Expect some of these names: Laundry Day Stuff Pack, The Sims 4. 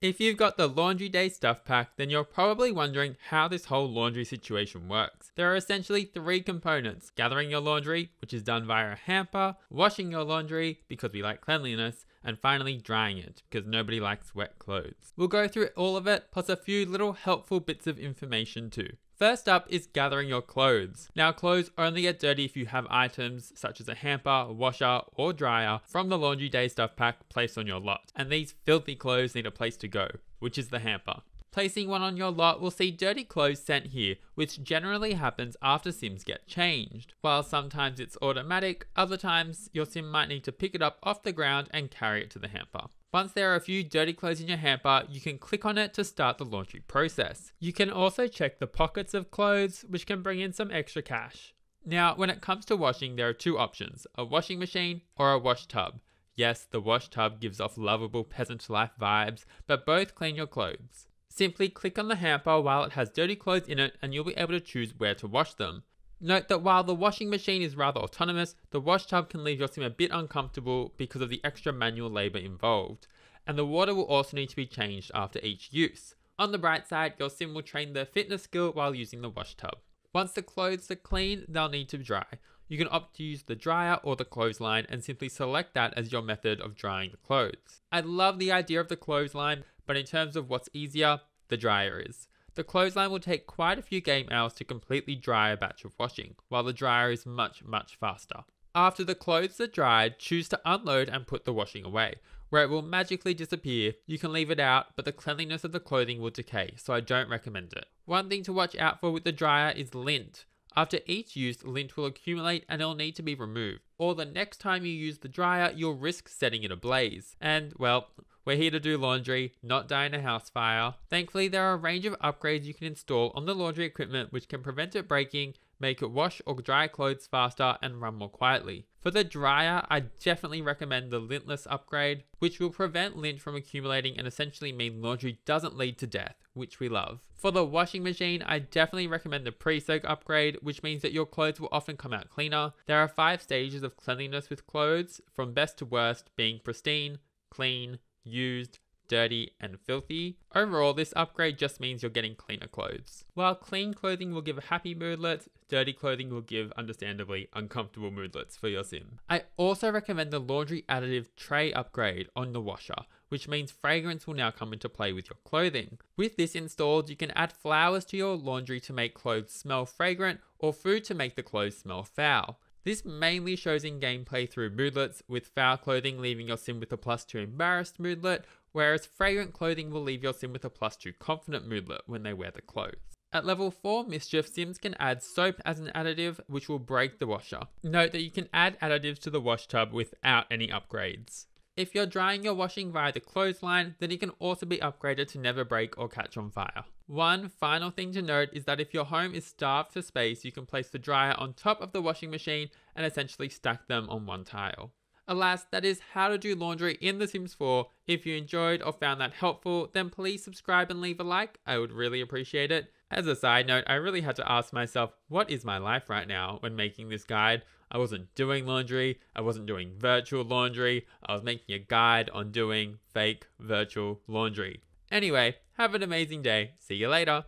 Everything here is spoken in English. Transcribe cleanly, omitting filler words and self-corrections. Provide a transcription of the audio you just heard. If you've got the Laundry Day Stuff Pack, then you're probably wondering how this whole laundry situation works. There are essentially three components: gathering your laundry, which is done via a hamper, washing your laundry, because we like cleanliness, and finally drying it, because nobody likes wet clothes. We'll go through all of it, plus a few little helpful bits of information too. First up is gathering your clothes. Now, clothes only get dirty if you have items such as a hamper, washer, or dryer from the Laundry Day Stuff Pack placed on your lot. And these filthy clothes need a place to go, which is the hamper. Placing one on your lot will see dirty clothes sent here, which generally happens after Sims get changed. While sometimes it's automatic, other times your Sim might need to pick it up off the ground and carry it to the hamper. Once there are a few dirty clothes in your hamper, you can click on it to start the laundry process. You can also check the pockets of clothes, which can bring in some extra cash. Now, when it comes to washing, there are two options: a washing machine or a wash tub. Yes, the wash tub gives off lovable peasant life vibes, but both clean your clothes. Simply click on the hamper while it has dirty clothes in it and you'll be able to choose where to wash them. Note that while the washing machine is rather autonomous, the wash tub can leave your Sim a bit uncomfortable because of the extra manual labour involved, and the water will also need to be changed after each use. On the bright side, your Sim will train their fitness skill while using the wash tub. Once the clothes are clean, they'll need to dry. You can opt to use the dryer or the clothesline and simply select that as your method of drying the clothes. I love the idea of the clothesline, but in terms of what's easier, the dryer is. The clothesline will take quite a few game hours to completely dry a batch of washing, while the dryer is much faster. After the clothes are dried, choose to unload and put the washing away, where it will magically disappear. You can leave it out, but the cleanliness of the clothing will decay, so I don't recommend it. One thing to watch out for with the dryer is lint. After each use, lint will accumulate and it'll need to be removed, or the next time you use the dryer, you'll risk setting it ablaze. And, well, we're here to do laundry, not die in a house fire. Thankfully, there are a range of upgrades you can install on the laundry equipment which can prevent it breaking, make it wash or dry clothes faster, and run more quietly. For the dryer, I definitely recommend the lintless upgrade, which will prevent lint from accumulating and essentially mean laundry doesn't lead to death, which we love. For the washing machine, I definitely recommend the pre-soak upgrade, which means that your clothes will often come out cleaner. There are 5 stages of cleanliness with clothes, from best to worst being pristine, clean, used, dirty, and filthy. Overall, this upgrade just means you're getting cleaner clothes. While clean clothing will give happy moodlets, dirty clothing will give, understandably, uncomfortable moodlets for your Sim. I also recommend the laundry additive tray upgrade on the washer, which means fragrance will now come into play with your clothing. With this installed, you can add flowers to your laundry to make clothes smell fragrant, or food to make the clothes smell foul. This mainly shows in gameplay through moodlets, with foul clothing leaving your Sim with a +2 embarrassed moodlet, whereas fragrant clothing will leave your Sim with a +2 confident moodlet when they wear the clothes. At level 4 mischief, Sims can add soap as an additive, which will break the washer. Note that you can add additives to the wash tub without any upgrades. If you're drying your washing via the clothesline, then it can also be upgraded to never break or catch on fire. One final thing to note is that if your home is starved for space, you can place the dryer on top of the washing machine and essentially stack them on one tile. Alas, that is how to do laundry in The Sims 4. If you enjoyed or found that helpful, then please subscribe and leave a like. I would really appreciate it. As a side note, I really had to ask myself, what is my life right now when making this guide? I wasn't doing laundry, I wasn't doing virtual laundry, I was making a guide on doing fake virtual laundry. Anyway, have an amazing day. See you later.